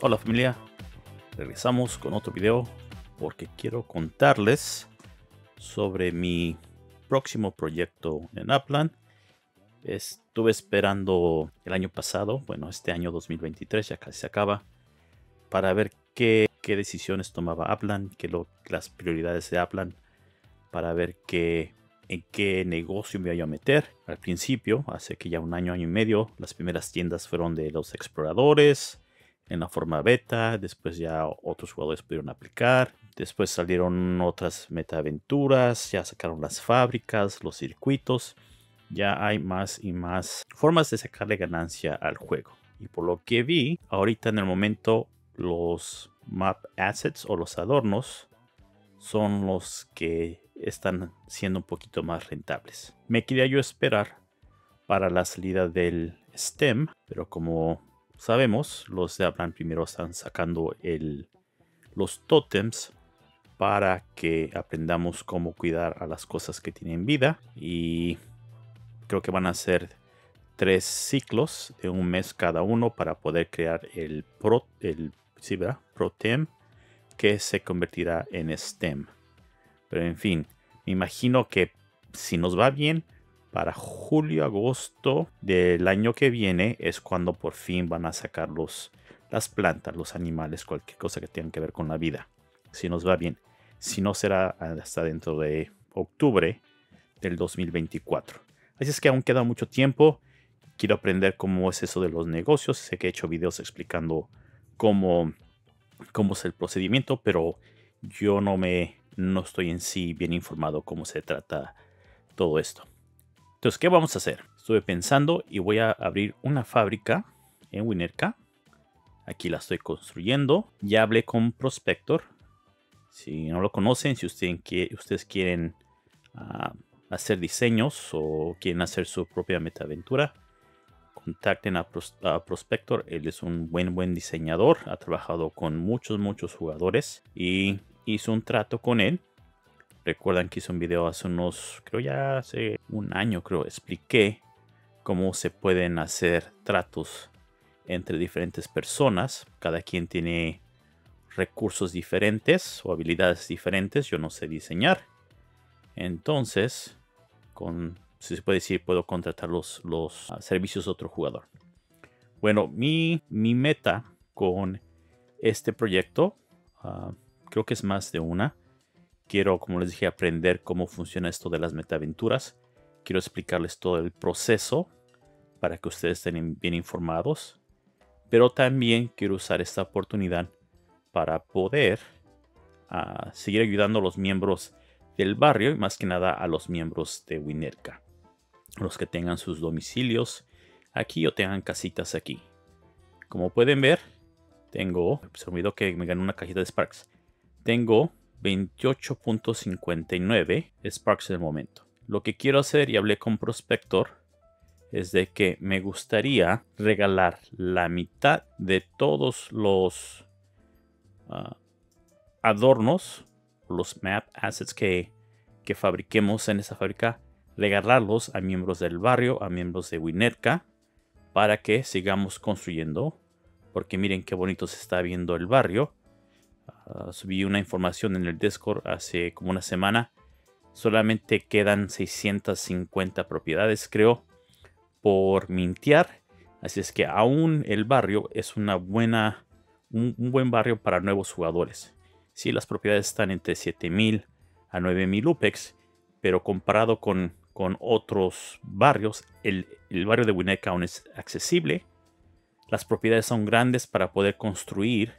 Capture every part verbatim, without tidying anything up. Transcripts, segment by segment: Pues hola familia, regresamos con otro video porque quiero contarles sobre mi próximo proyecto en Aplan. Estuve esperando el año pasado, bueno este año dos mil veintitrés ya casi se acaba, para ver qué, qué decisiones tomaba Aplan, qué lo, las prioridades de Aplan, para ver qué, en qué negocio me iba a meter. Al principio, hace que ya un año, año y medio, las primeras tiendas fueron de los exploradores, en la forma beta, después ya otros jugadores pudieron aplicar, después salieron otras metaaventuras, ya sacaron las fábricas, los circuitos, ya hay más y más formas de sacarle ganancia al juego. Y por lo que vi, ahorita en el momento los map assets o los adornos son los que están siendo un poquito más rentables. Me quería yo esperar para la salida del STEM, pero como sabemos, los de Abraham primero están sacando el, los tótems para que aprendamos cómo cuidar a las cosas que tienen vida. Y creo que van a ser tres ciclos de un mes cada uno para poder crear el, pro, el ¿sí, verdad? ProTem, que se convertirá en STEM. Pero en fin, me imagino que si nos va bien, para julio, agosto del año que viene es cuando por fin van a sacar los, las plantas, los animales, cualquier cosa que tenga que ver con la vida. Si nos va bien. Si no, será hasta dentro de octubre del dos mil veinticuatro. Así es que aún queda mucho tiempo. Quiero aprender cómo es eso de los negocios. Sé que he hecho videos explicando cómo, cómo es el procedimiento, pero yo no me no estoy en sí bien informado cómo se trata todo esto. Entonces, ¿qué vamos a hacer? Estuve pensando y voy a abrir una fábrica en Winnetka. Aquí la estoy construyendo. Ya hablé con Prospector. Si no lo conocen, si usted, ustedes quieren uh, hacer diseños o quieren hacer su propia metaaventura, contacten a, Pros a Prospector. Él es un buen, buen diseñador. Ha trabajado con muchos, muchos jugadores y hizo un trato con él. Recuerdan que hice un video hace unos, creo ya hace un año, creo, expliqué cómo se pueden hacer tratos entre diferentes personas. Cada quien tiene recursos diferentes o habilidades diferentes. Yo no sé diseñar. Entonces, con, si se puede decir, puedo contratar los, los servicios de otro jugador. Bueno, mi, mi meta con este proyecto, uh, creo que es más de una. Quiero, como les dije, aprender cómo funciona esto de las metaaventuras. Quiero explicarles todo el proceso para que ustedes estén bien informados. Pero también quiero usar esta oportunidad para poder uh, seguir ayudando a los miembros del barrio y más que nada a los miembros de Winnetka. Los que tengan sus domicilios aquí o tengan casitas aquí. Como pueden ver, tengo... Se olvidó que me ganó una cajita de Sparks. Tengo veintiocho punto cincuenta y nueve Sparks en el momento. Lo que quiero hacer, y hablé con Prospector, es de que me gustaría regalar la mitad de todos los uh, adornos, los map assets que, que fabriquemos en esa fábrica, regalarlos a miembros del barrio, a miembros de Winnetka, para que sigamos construyendo, porque miren qué bonito se está viendo el barrio. Uh, subí una información en el Discord hace como una semana. Solamente quedan seiscientas cincuenta propiedades, creo, por mintear. Así es que aún el barrio es una buena, un, un buen barrio para nuevos jugadores. Sí, las propiedades están entre siete mil a nueve mil UPEX, pero comparado con, con otros barrios, el, el barrio de Winnetka aún es accesible. Las propiedades son grandes para poder construir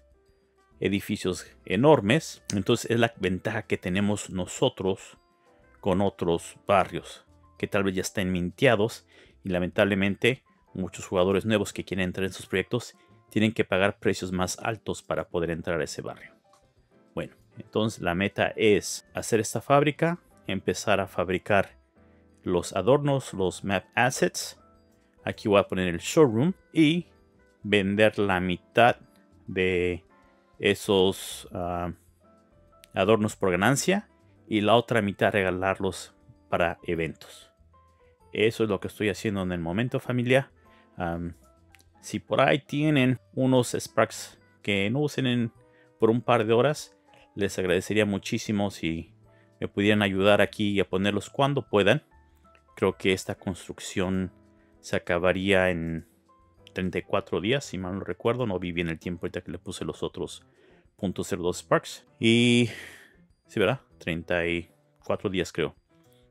edificios enormes. Entonces es la ventaja que tenemos nosotros con otros barrios que tal vez ya estén minteados, y lamentablemente muchos jugadores nuevos que quieren entrar en sus proyectos tienen que pagar precios más altos para poder entrar a ese barrio. Bueno, entonces la meta es hacer esta fábrica, empezar a fabricar los adornos, los map assets. Aquí voy a poner el showroom y vender la mitad de esos uh, adornos por ganancia y la otra mitad regalarlos para eventos. Eso es lo que estoy haciendo en el momento, familia. Um, si por ahí tienen unos Sparks que no usen en, por un par de horas. Les agradecería muchísimo si me pudieran ayudar aquí a ponerlos cuando puedan. Creo que esta construcción se acabaría en treinta y cuatro días, si mal no recuerdo. No vi bien el tiempo ahorita que le puse los otros punto cero dos Sparks. Y... sí, ¿verdad? treinta y cuatro días creo.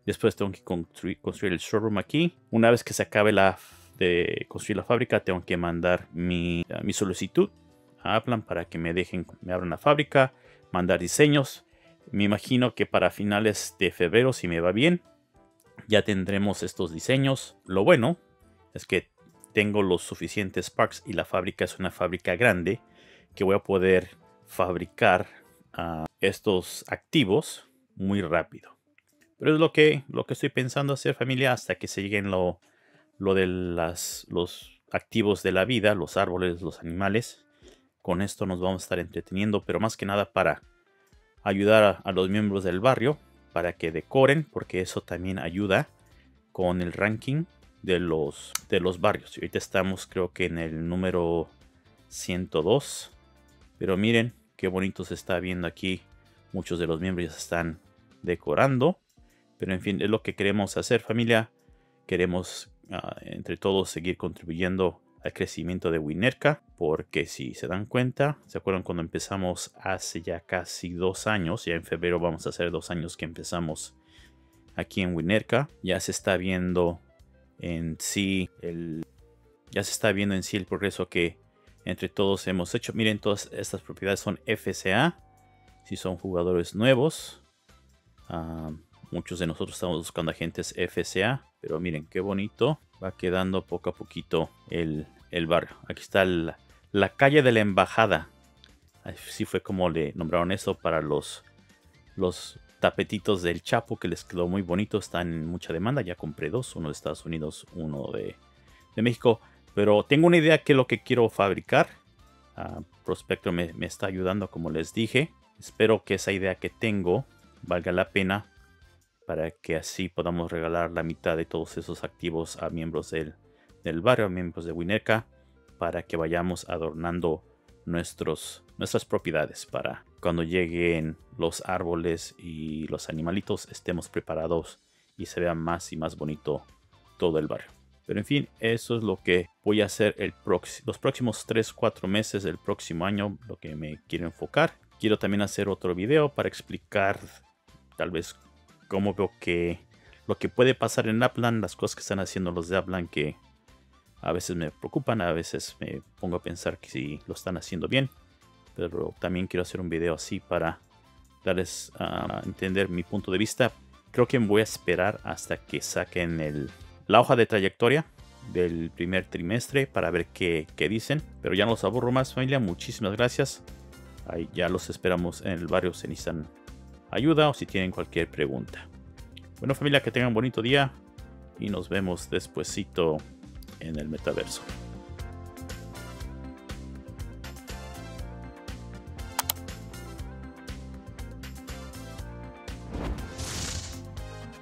Después tengo que construir, construir el showroom aquí. Una vez que se acabe la, de construir la fábrica, tengo que mandar mi, mi solicitud a Aplan para que me dejen, me abran la fábrica, mandar diseños. Me imagino que para finales de febrero, si me va bien, ya tendremos estos diseños. Lo bueno es que tengo los suficientes Sparks y la fábrica es una fábrica grande que voy a poder fabricar uh, estos activos muy rápido. Pero es lo que, lo que estoy pensando hacer, familia, hasta que se lleguen lo, lo de las, los activos de la vida, los árboles, los animales. Con esto nos vamos a estar entreteniendo, pero más que nada para ayudar a, a los miembros del barrio para que decoren, porque eso también ayuda con el ranking de los, de los barrios. Y ahorita estamos creo que en el número ciento dos, pero miren qué bonito se está viendo aquí. Muchos de los miembros ya se están decorando. Pero en fin, es lo que queremos hacer, familia. Queremos uh, entre todos seguir contribuyendo al crecimiento de Winnetka. Porque si se dan cuenta, ¿se acuerdan cuando empezamos hace ya casi dos años? Ya en febrero vamos a hacer dos años que empezamos aquí en Winnetka. Ya se está viendo en sí el, ya se está viendo en sí el progreso que entre todos hemos hecho. Miren, todas estas propiedades son F C A. Si son jugadores nuevos. Uh, Muchos de nosotros estamos buscando agentes F C A, pero miren qué bonito va quedando poco a poquito el, el barrio. Aquí está el, la calle de la embajada. Así fue como le nombraron eso para los, los tapetitos del Chapo, que les quedó muy bonito. Están en mucha demanda, ya compré dos, uno de Estados Unidos, uno de, de México. Pero tengo una idea que es lo que quiero fabricar. Uh, Prospector me, me está ayudando, como les dije. Espero que esa idea que tengo valga la pena, para que así podamos regalar la mitad de todos esos activos a miembros del, del barrio, a miembros de Winnetka, para que vayamos adornando nuestros, nuestras propiedades, para cuando lleguen los árboles y los animalitos estemos preparados y se vea más y más bonito todo el barrio. Pero en fin, eso es lo que voy a hacer el los próximos tres cuatro meses del próximo año, lo que me quiero enfocar. Quiero también hacer otro video para explicar tal vez cómo veo que lo que puede pasar en Upland, las cosas que están haciendo los de Upland, que a veces me preocupan, a veces me pongo a pensar que si lo están haciendo bien. Pero también quiero hacer un video así para darles a uh, entender mi punto de vista. Creo que me voy a esperar hasta que saquen el, la hoja de trayectoria del primer trimestre para ver qué, qué dicen. Pero ya no los aburro más, familia. Muchísimas gracias. Ahí ya los esperamos en el barrio. Se necesitan ayuda o si tienen cualquier pregunta. Bueno, familia, que tengan un bonito día y nos vemos despuesito en el metaverso.